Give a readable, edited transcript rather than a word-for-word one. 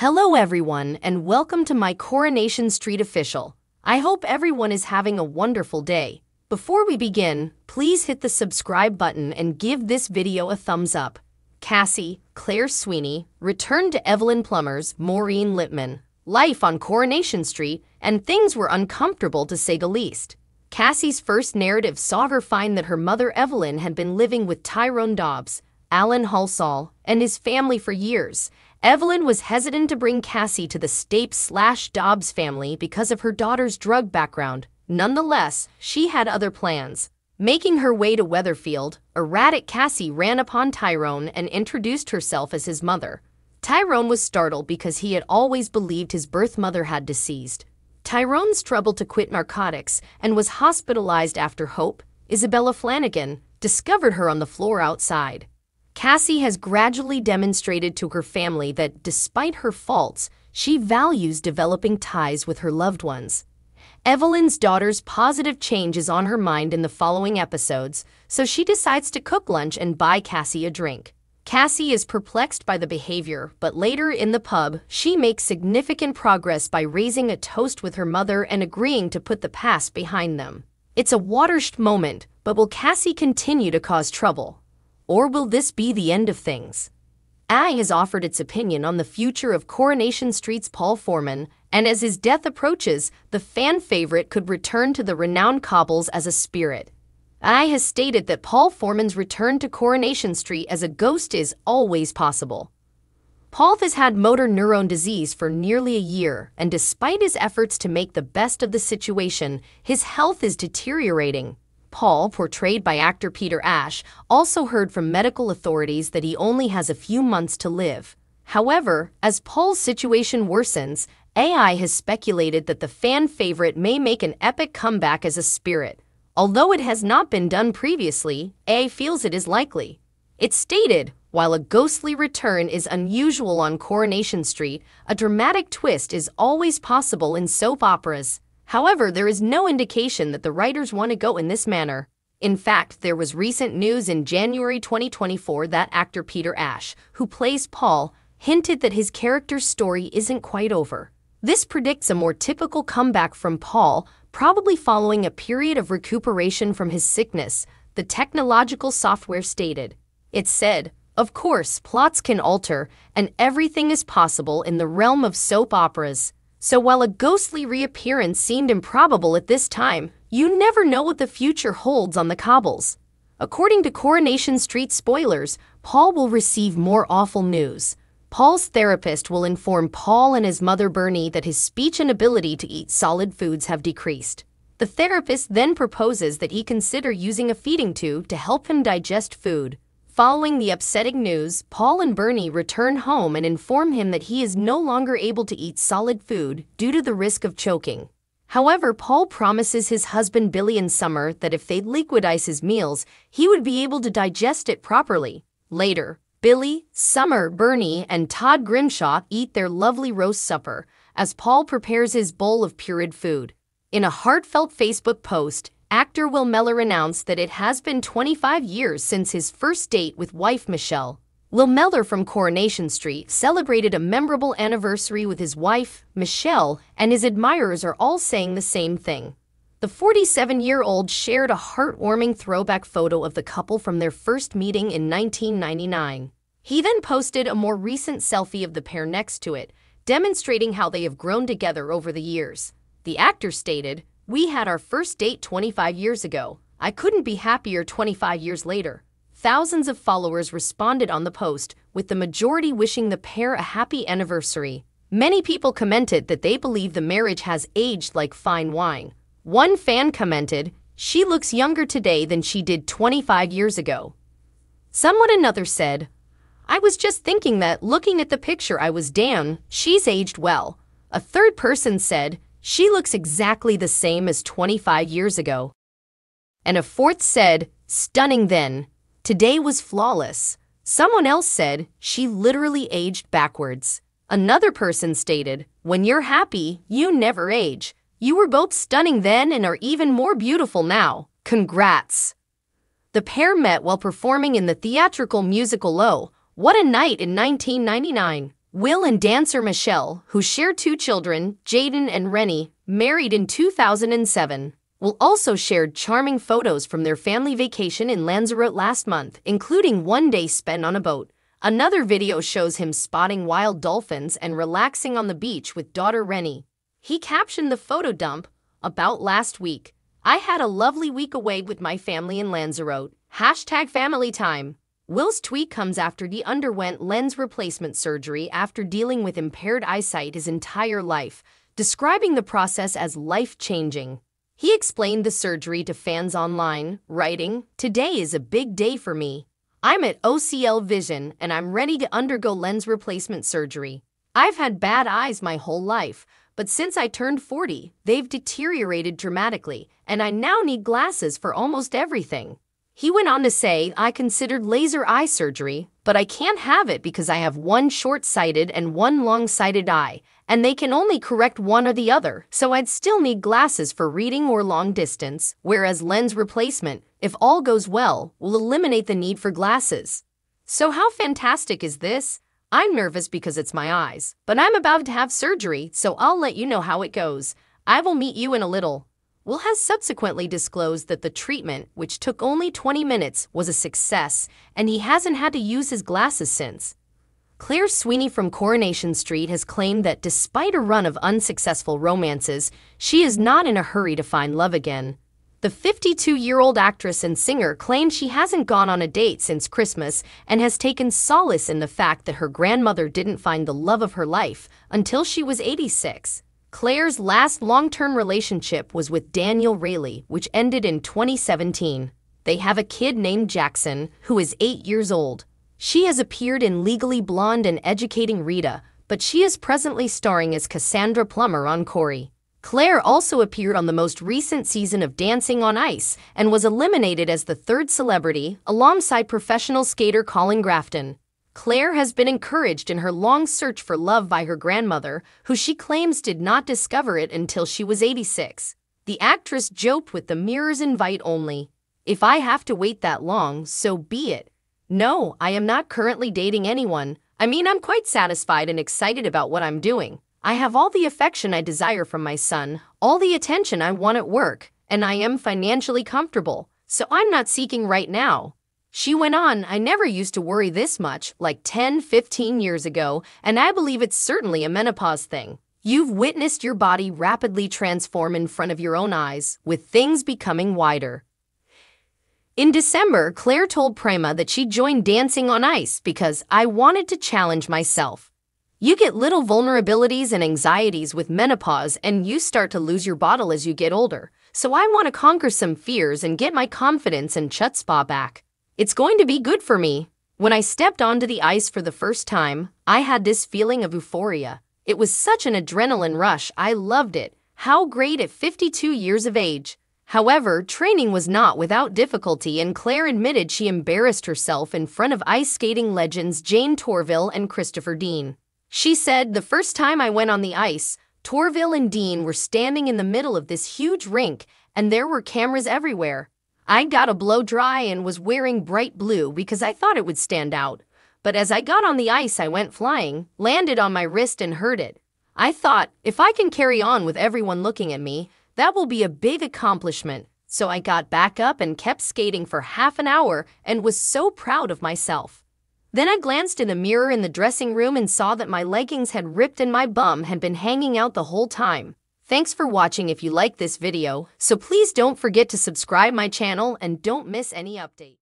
Hello everyone and welcome to my Coronation Street official. I hope everyone is having a wonderful day. Before we begin, please hit the subscribe button and give this video a thumbs up. Cassie, Claire Sweeney, returned to Evelyn Plummer's Maureen Lipman. Life on Coronation Street, and things were uncomfortable to say the least. Cassie's first narrative saw her find that her mother Evelyn had been living with Tyrone Dobbs, Alan Halsall, and his family for years. Evelyn was hesitant to bring Cassie to the Stape-slash-Dobbs family because of her daughter's drug background. Nonetheless, she had other plans. Making her way to Weatherfield, erratic Cassie ran upon Tyrone and introduced herself as his mother. Tyrone was startled because he had always believed his birth mother had deceased. Tyrone struggled to quit narcotics and was hospitalized after Hope, Isabella Flanagan, discovered her on the floor outside. Cassie has gradually demonstrated to her family that, despite her faults, she values developing ties with her loved ones. Evelyn's daughter's positive change is on her mind in the following episodes, so she decides to cook lunch and buy Cassie a drink. Cassie is perplexed by the behavior, but later in the pub, she makes significant progress by raising a toast with her mother and agreeing to put the past behind them. It's a watershed moment, but will Cassie continue to cause trouble? Or will this be the end of things? AI has offered its opinion on the future of Coronation Street's Paul Foreman, and as his death approaches, the fan favorite could return to the renowned Cobbles as a spirit. AI has stated that Paul Foreman's return to Coronation Street as a ghost is always possible. Paul has had motor neurone disease for nearly a year, and despite his efforts to make the best of the situation, his health is deteriorating. Paul, portrayed by actor Peter Ash, also heard from medical authorities that he only has a few months to live. However, as Paul's situation worsens, AI has speculated that the fan favorite may make an epic comeback as a spirit. Although it has not been done previously, AI feels it is likely. It's stated, while a ghostly return is unusual on Coronation Street, a dramatic twist is always possible in soap operas. However, there is no indication that the writers want to go in this manner. In fact, there was recent news in January 2024 that actor Peter Ash, who plays Paul, hinted that his character's story isn't quite over. This predicts a more typical comeback from Paul, probably following a period of recuperation from his sickness, the technological software stated. It said, "Of course, plots can alter, and everything is possible in the realm of soap operas. So while a ghostly reappearance seemed improbable at this time, you never know what the future holds on the Cobbles." According to Coronation Street spoilers, Paul will receive more awful news. Paul's therapist will inform Paul and his mother Bernie that his speech and ability to eat solid foods have decreased. The therapist then proposes that he consider using a feeding tube to help him digest food. Following the upsetting news, Paul and Bernie return home and inform him that he is no longer able to eat solid food due to the risk of choking. However, Paul promises his husband Billy and Summer that if they liquidize his meals, he would be able to digest it properly. Later, Billy, Summer, Bernie, and Todd Grimshaw eat their lovely roast supper as Paul prepares his bowl of pureed food. In a heartfelt Facebook post, actor Will Mellor announced that it has been 25 years since his first date with wife Michelle. Will Mellor from Coronation Street celebrated a memorable anniversary with his wife, Michelle, and his admirers are all saying the same thing. The 47-year-old shared a heartwarming throwback photo of the couple from their first meeting in 1999. He then posted a more recent selfie of the pair next to it, demonstrating how they have grown together over the years. The actor stated, "We had our first date 25 years ago. I couldn't be happier 25 years later." Thousands of followers responded on the post, with the majority wishing the pair a happy anniversary. Many people commented that they believe the marriage has aged like fine wine. One fan commented, "She looks younger today than she did 25 years ago." Someone another said, "I was just thinking that looking at the picture I was damn, she's aged well." A third person said, "She looks exactly the same as 25 years ago." And a fourth said, "Stunning then. Today was flawless." Someone else said, "She literally aged backwards." Another person stated, "When you're happy, you never age. You were both stunning then and are even more beautiful now. Congrats." The pair met while performing in the theatrical musical "Oh, What a Night" in 1999. Will and dancer Michelle, who share two children, Jaden and Rennie, married in 2007, will also shared charming photos from their family vacation in Lanzarote last month, including one day spent on a boat. Another video shows him spotting wild dolphins and relaxing on the beach with daughter Rennie. He captioned the photo dump, "About last week. I had a lovely week away with my family in Lanzarote. #FamilyTime. Will's tweet comes after he underwent lens replacement surgery after dealing with impaired eyesight his entire life, describing the process as life-changing. He explained the surgery to fans online, writing, "Today is a big day for me. I'm at OCL Vision and I'm ready to undergo lens replacement surgery. I've had bad eyes my whole life, but since I turned 40, they've deteriorated dramatically, and I now need glasses for almost everything." He went on to say, "I considered laser eye surgery, but I can't have it because I have one short-sighted and one long-sighted eye, and they can only correct one or the other, so I'd still need glasses for reading or long distance, whereas lens replacement, if all goes well, will eliminate the need for glasses. So how fantastic is this? I'm nervous because it's my eyes, but I'm about to have surgery, so I'll let you know how it goes. I will meet you in a little." Will has subsequently disclosed that the treatment, which took only 20 minutes, was a success, and he hasn't had to use his glasses since. Claire Sweeney from Coronation Street has claimed that despite a run of unsuccessful romances, she is not in a hurry to find love again. The 52-year-old actress and singer claimed she hasn't gone on a date since Christmas and has taken solace in the fact that her grandmother didn't find the love of her life until she was 86. Claire's last long-term relationship was with Daniel Raley, which ended in 2017. They have a kid named Jackson, who is 8 years old. She has appeared in Legally Blonde and Educating Rita, but she is presently starring as Cassandra Plummer on Corey. Claire also appeared on the most recent season of Dancing on Ice and was eliminated as the third celebrity, alongside professional skater Colin Grafton. Claire has been encouraged in her long search for love by her grandmother, who she claims did not discover it until she was 86. The actress joked with the Mirror's invite only, "If I have to wait that long, so be it. No, I am not currently dating anyone. I mean, I'm quite satisfied and excited about what I'm doing. I have all the affection I desire from my son, all the attention I want at work, and I am financially comfortable, so I'm not seeking right now." She went on, "I never used to worry this much, like 10-15 years ago, and I believe it's certainly a menopause thing. You've witnessed your body rapidly transform in front of your own eyes, with things becoming wider." In December, Claire told Prema that she joined Dancing on Ice because "I wanted to challenge myself. You get little vulnerabilities and anxieties with menopause and you start to lose your bottle as you get older, so I want to conquer some fears and get my confidence and chut spa back. It's going to be good for me. When I stepped onto the ice for the first time, I had this feeling of euphoria. It was such an adrenaline rush, I loved it. How great at 52 years of age." However, training was not without difficulty and Claire admitted she embarrassed herself in front of ice skating legends Jane Torvill and Christopher Dean. She said, "The first time I went on the ice, Torvill and Dean were standing in the middle of this huge rink and there were cameras everywhere. I got a blow dry and was wearing bright blue because I thought it would stand out. But as I got on the ice I went flying, landed on my wrist and hurt it. I thought, if I can carry on with everyone looking at me, that will be a big accomplishment. So I got back up and kept skating for half an hour and was so proud of myself. Then I glanced in the mirror in the dressing room and saw that my leggings had ripped and my bum had been hanging out the whole time." Thanks for watching. If you like this video, so please don't forget to subscribe my channel and don't miss any update.